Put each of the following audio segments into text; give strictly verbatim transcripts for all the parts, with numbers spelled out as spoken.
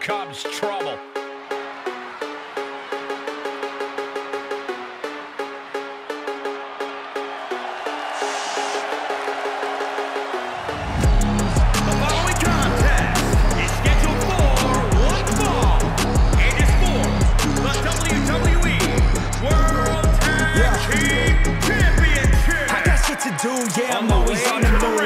comes trouble. Yeah, I'm always on the move.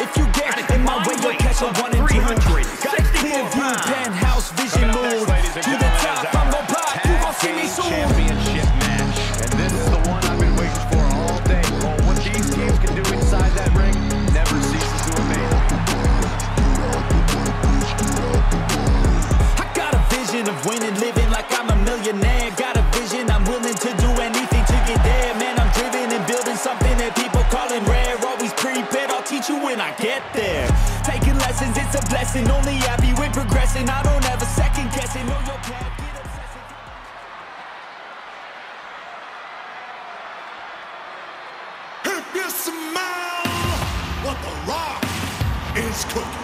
If you get in my way, you'll catch a one in three hundred. Got a clear view, penthouse vision mood. To the top, I'm a pop, you gon' see me soon. Championship match, and this is the one I've been waiting for all day. Well, what these teams can do inside that ring never ceases to amaze. I got a vision of winning, living like I'm a millionaire. Got a vision, I'm willing to do anything to get there. Man, I'm driven and building something that people calling rare. Always prepared, I'll teach you when I get there. Taking lessons, it's a blessing. Only happy when progressing. I don't ever second guess it. Know your path, get obsessive. If you smell what The Rock is cooking,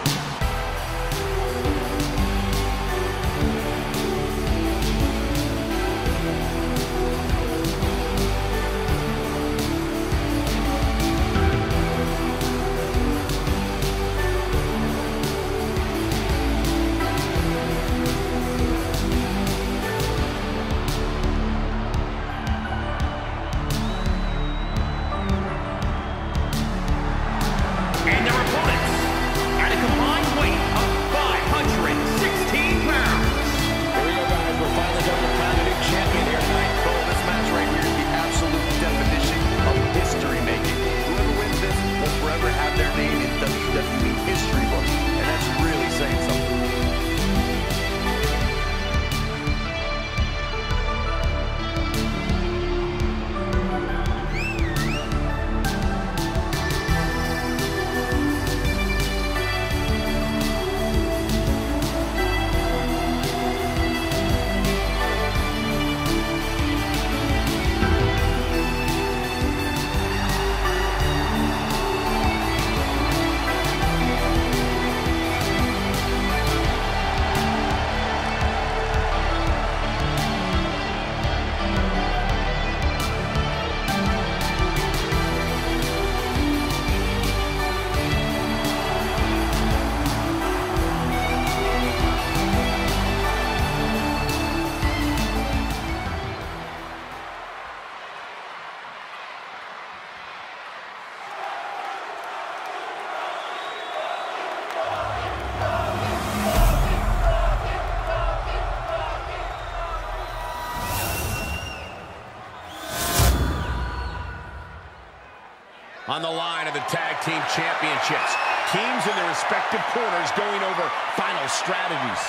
on the line of the tag team championships, teams in their respective corners going over final strategies.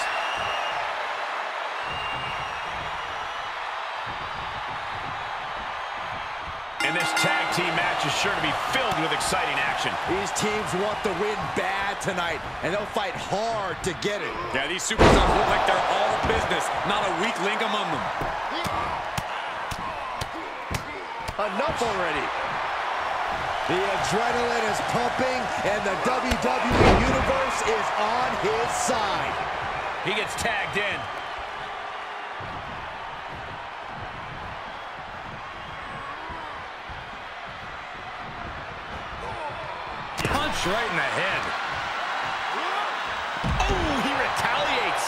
And this tag team match is sure to be filled with exciting action. These teams want the win bad tonight, and they'll fight hard to get it. Yeah, these superstars look like they're all business, not a weak link among them. Enough already. The adrenaline is pumping, and the W W E Universe is on his side. He gets tagged in. Punch right in the head. Oh, he retaliates.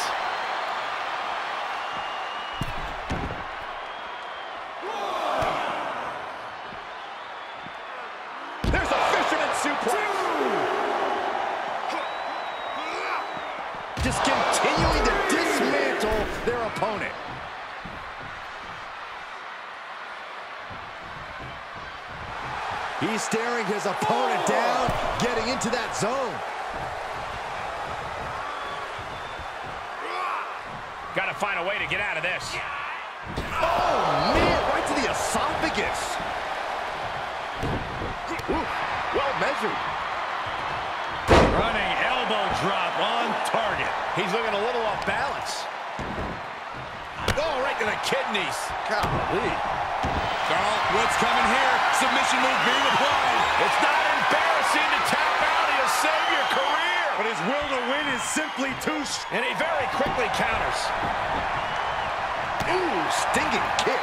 Just continuing to dismantle their opponent. He's staring his opponent down, getting into that zone. Gotta find a way to get out of this. Oh, man, right to the esophagus. Ooh, well measured. Running elbow drop on target. He's looking a little off balance. Oh, right to the kidneys. Golly. Oh, what's coming here? Submission move being applied. It's not embarrassing to tap out. He'll save your career. but his will to win is simply too strong. And he very quickly counters. Ooh, stinging kick.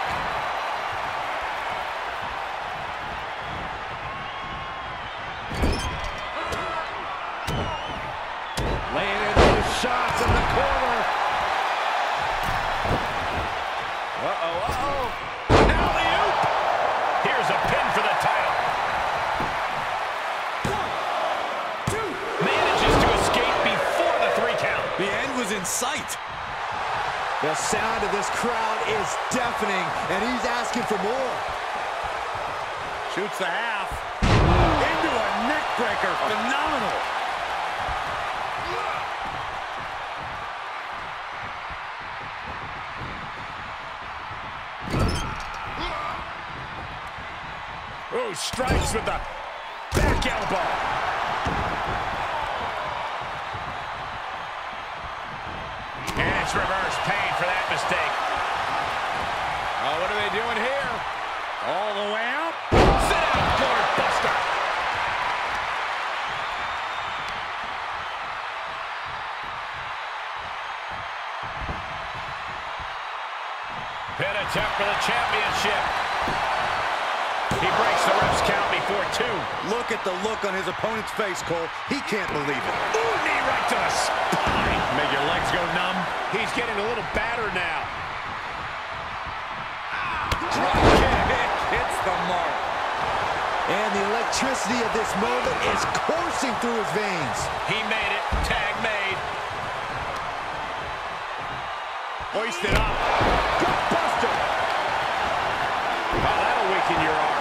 Laying in those shots in the corner. Uh-oh, uh-oh. Alley-oop. Here's a pin for the title. The end was in sight. The sound of this crowd is deafening, and he's asking for more. Shoots the half. Into a neck breaker. Phenomenal. Oh, strikes with the back elbow. Reverse pain for that mistake. Oh, what are they doing here? All the way up. Sit out, Gourd Buster. Pin attempt for the championship. He breaks the ref's count before two. Look at the look on his opponent's face, Cole. He can't believe it. Ooh, knee right to the spine. Make your legs go numb. He's getting a little battered now. Drop kick hits the mark. And the electricity of this moment is coursing through his veins. He made it. Tag made. Hoisted up. Gut buster. Oh, that'll weaken your arm.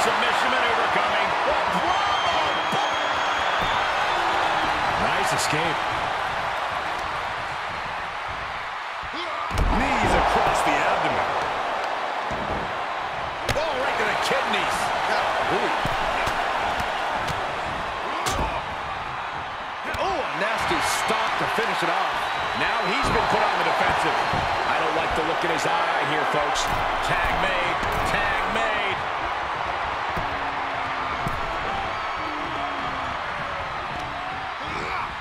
Submission and overcoming. Nice escape. Knees across the abdomen. Oh, right to the kidneys. Ooh. Oh, a nasty stop to finish it off. Now he's been put on the defensive. I don't like the look in his eye here, folks. Tag made. Tag made.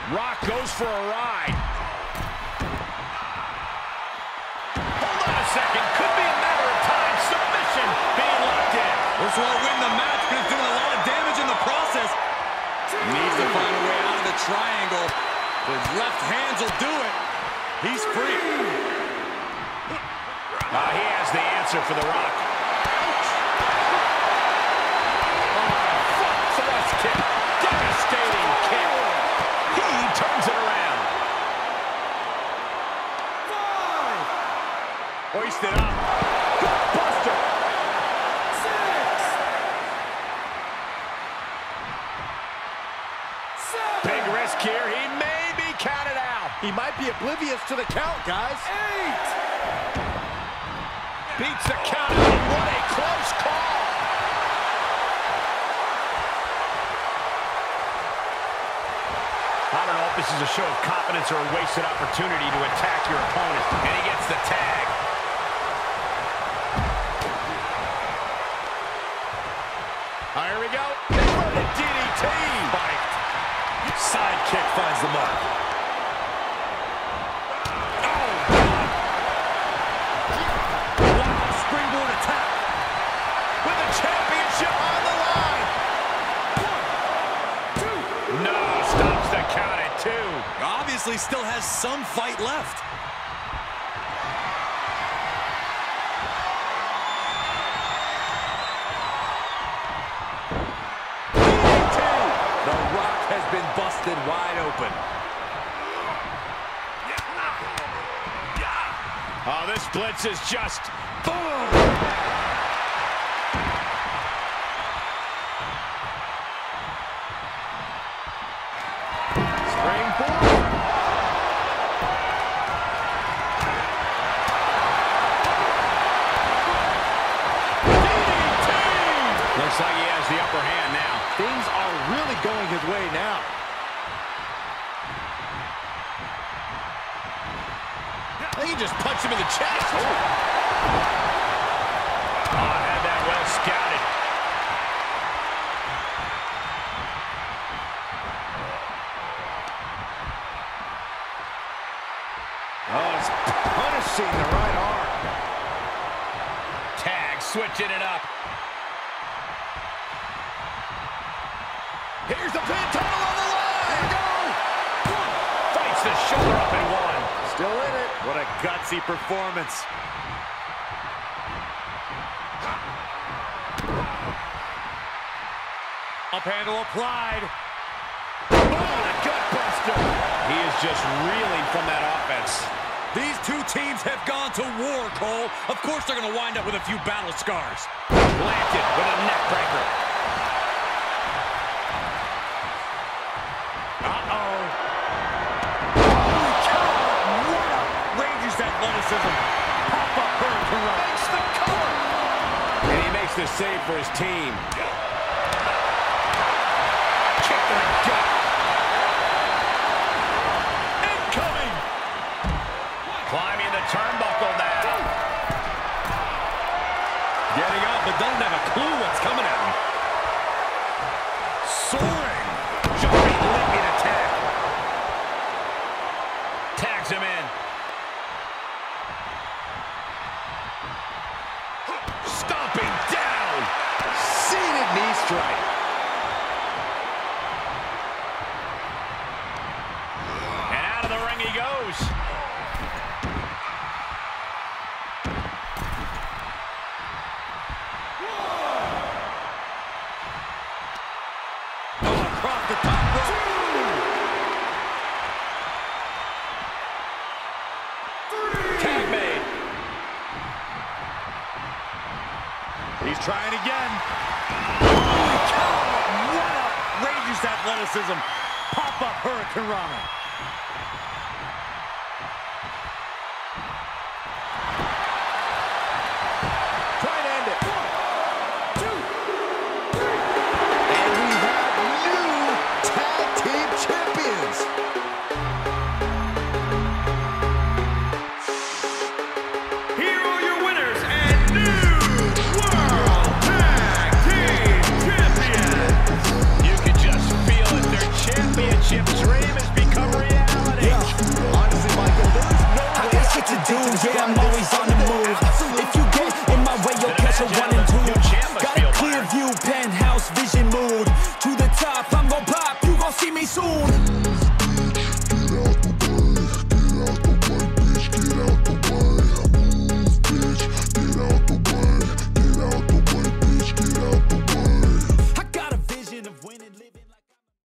Rock goes for a ride. Hold on a second. Could be a matter of time. Submission being locked in. This won't win the match, but it's doing a lot of damage in the process. Needs to find a way out of the triangle. His left hands will do it. He's free. Uh, he has the answer for The Rock. Oh, fuck, thrust kick. Devastating kick. He turns it around. Five. Hoisted up. Gut buster. Six. Seven. Big risk here. He may be counted out. He might be oblivious to the count, guys. Eight. Beats the count. What a close call. I don't know if this is a show of confidence or a wasted opportunity to attack your opponent. And he gets the tag. Oh, here we go. What a D D T. Bite. Side kick finds the mark. Oh, God. Wow, springboard attack. With the championship on the line. One, two. No. Stops the count at two. Obviously still has some fight left. D D T. The Rock has been busted wide open. Oh, this blitz is just boom. Looks like he has the upper hand now. Things are really going his his way now. He just punched him in the chest. Oh, oh had that well scouted. Oh, it's punishing the right arm. Tag, switching it up. Here's the pin, title on the line. Go! Fights the shoulder up and one. Still in it. What a gutsy performance. Up handle applied. Oh, the gut buster. He is just reeling from that offense. These two teams have gone to war, Cole. Of course they're going to wind up with a few battle scars. Planted with a neck breaker. Uh-oh. Athleticism. Pop up bird to run. Makes the cover. And he makes the save for his team. Kick in the gut. Incoming. Climbing the turnbuckle now. Getting up, but doesn't have a clue what's coming at him. Soaring. Jumping leaping attack. Tags him in. Stomping down. Seated knee strike. And out of the ring he goes. Whoa. Oh, across the top rope. Tag made. He's trying again. Holy cow! What outrageous athleticism. Pop-up Hurricane Rana.